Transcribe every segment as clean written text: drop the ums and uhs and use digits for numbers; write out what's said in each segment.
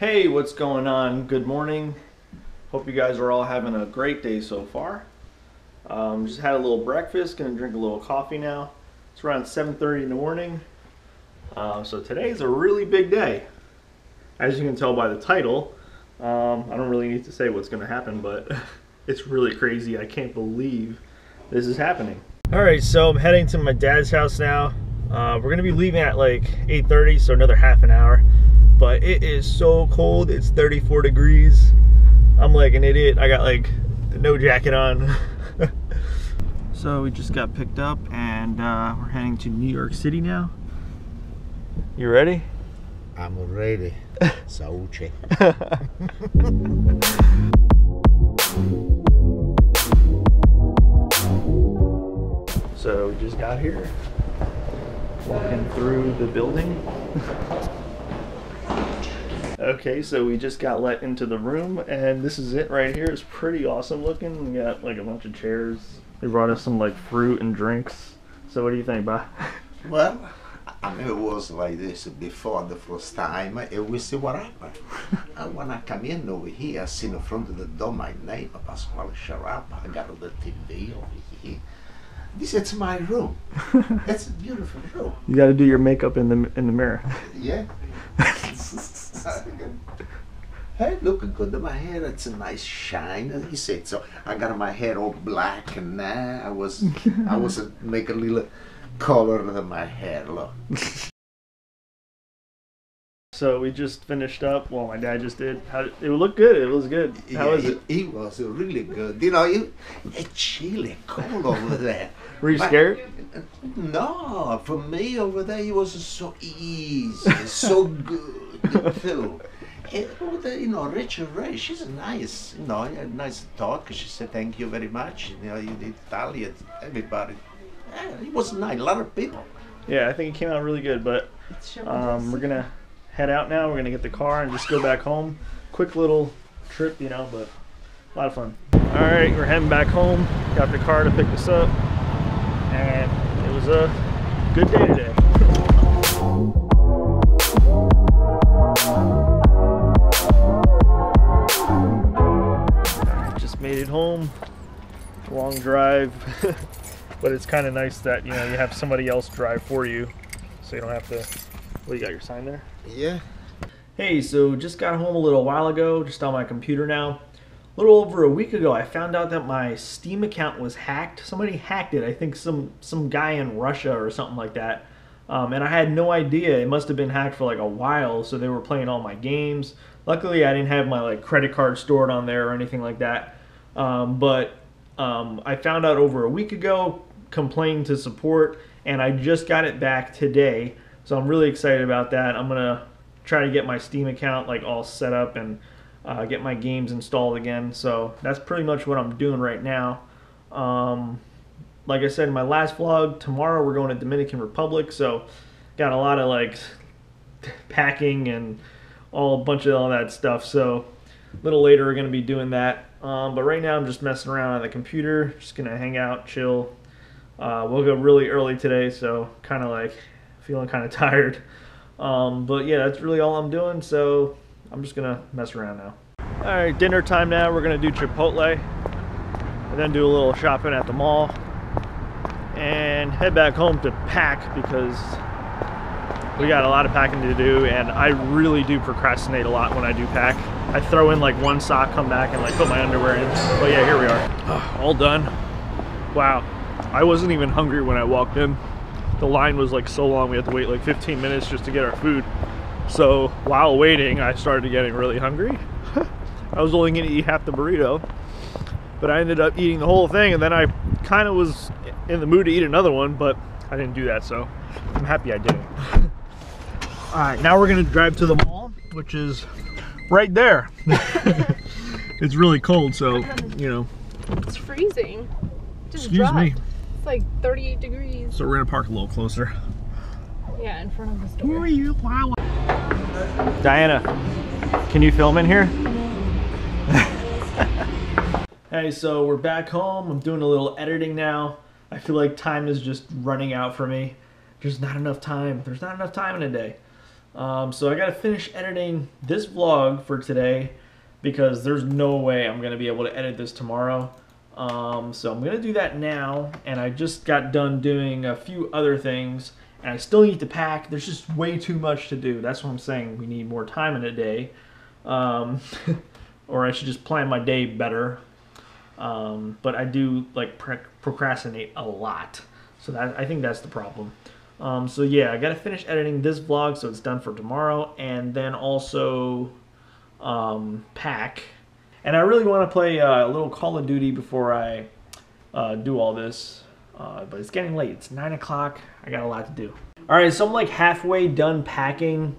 Hey, what's going on? Good morning. Hope you guys are all having a great day so far. Just had a little breakfast, gonna drink a little coffee now. It's around 7:30 in the morning. So today's a really big day. As you can tell by the title, I don't really need to say what's gonna happen, but it's really crazy. I can't believe this is happening. All right, so I'm heading to my dad's house now. We're gonna be leaving at like 8:30, so another half an hour. But it is so cold, it's 34 degrees. I'm like an idiot, I got like no jacket on. So we just got picked up and we're heading to New York City now. You ready? I'm ready, Sauce. So we just got here, walking through the building. Okay, so we just got let into the room, and this is it right here. It's pretty awesome looking. We got like a bunch of chairs. They brought us some like fruit and drinks. So what do you think, Ba? Well, I mean, it was like this before the first time, and we see what happened. And when I come in over here, I seen in front of the door my name, Pasquale Sciarappa. I got a little TV over here. This is my room. It's a beautiful room. You got to do your makeup in the mirror. Yeah. Hey, looking good. My hair, it's a nice shine. And he said so. I got my hair all black, and nah, I was make a little color to my hair. Look. So we just finished up. Well, my dad just did. It looked good. It was good. How was it? It was really good. You know, it's chilly, cold over there. Were you scared? No, for me over there, it was so easy, so good. Too. You know, Rachael Ray, she's nice, you know, a nice talk. She said, thank you very much. You know, you did Italian, everybody. Yeah, it was nice, a lot of people. Yeah, I think it came out really good, but we're going to head out now. We're going to get the car and just go back home. Quick little trip, you know, but a lot of fun. All right, we're heading back home. Got the car to pick us up, and it was a good day today. Made it home, long drive, but it's kind of nice that, you know, you have somebody else drive for you, so you don't have to. Well, you got your sign there? Yeah. Hey, so just got home a little while ago, just on my computer now. A little over a week ago, I found out that my Steam account was hacked. Somebody hacked it, I think some guy in Russia or something like that, and I had no idea. It must have been hacked for like a while, so they were playing all my games. Luckily, I didn't have my like credit card stored on there or anything like that. I found out over a week ago, complained to support, and I just got it back today. So I'm really excited about that. I'm gonna try to get my Steam account like all set up and get my games installed again. So that's pretty much what I'm doing right now. Like I said in my last vlog, tomorrow we're going to Dominican Republic. So got a lot of like packing and a bunch of all that stuff. So a little later we're gonna be doing that. But right now I'm just messing around on the computer, just gonna hang out, chill. We'll go really early today, so kind of like feeling kind of tired. But yeah, that's really all I'm doing, so I'm just gonna mess around now. All right, dinner time now. We're gonna do Chipotle and then do a little shopping at the mall and head back home to pack, because we got a lot of packing to do, and I really do procrastinate a lot when I do pack. I throw in like one sock, come back, and like put my underwear in. But yeah, here we are. All done. Wow. I wasn't even hungry when I walked in. The line was like so long, we had to wait like 15 minutes just to get our food. So while waiting, I started getting really hungry. I was only gonna eat half the burrito, but I ended up eating the whole thing, and then I kind of was in the mood to eat another one, but I didn't do that, so I'm happy I didn't. All right, now we're gonna drive to the mall, which is right there. It's really cold, so, you know. It's freezing. Just excuse dropped. Me. It's like 38 degrees. So we're gonna park a little closer. Yeah, in front of the store. Who are you? Wow. Diana, can you film in here? Hey, so we're back home. I'm doing a little editing now. I feel like time is just running out for me. There's not enough time. There's not enough time in a day. So I gotta finish editing this vlog for today because there's no way I'm gonna be able to edit this tomorrow. So I'm gonna do that now, and I just got done doing a few other things, and I still need to pack. There's just way too much to do. That's what I'm saying, we need more time in a day. Or I should just plan my day better. But I do like procrastinate a lot, so that I think that's the problem. So yeah, I gotta finish editing this vlog so it's done for tomorrow, and then also pack. And I really want to play a little Call of Duty before I do all this, but it's getting late. It's 9 o'clock. I got a lot to do. All right, so I'm like halfway done packing.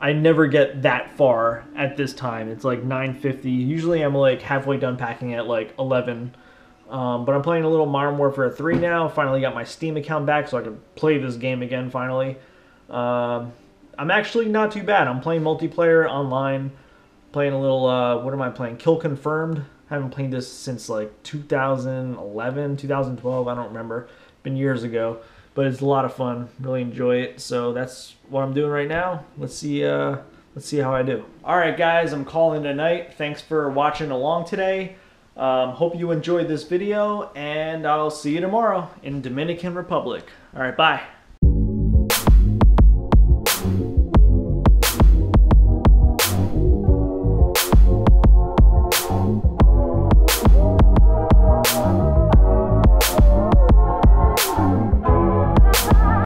I never get that far at this time. It's like 9:50. Usually I'm like halfway done packing at like 11. But I'm playing a little Modern Warfare 3 now. Finally got my Steam account back so I can play this game again finally. I'm actually not too bad. I'm playing multiplayer online. Playing a little, what am I playing? Kill Confirmed. I haven't played this since like 2011, 2012. I don't remember. It's been years ago. But it's a lot of fun. Really enjoy it. So that's what I'm doing right now. Let's see how I do. All right, guys, I'm calling it a night. Thanks for watching along today. Hope you enjoyed this video, and I'll see you tomorrow in Dominican Republic. All right, bye.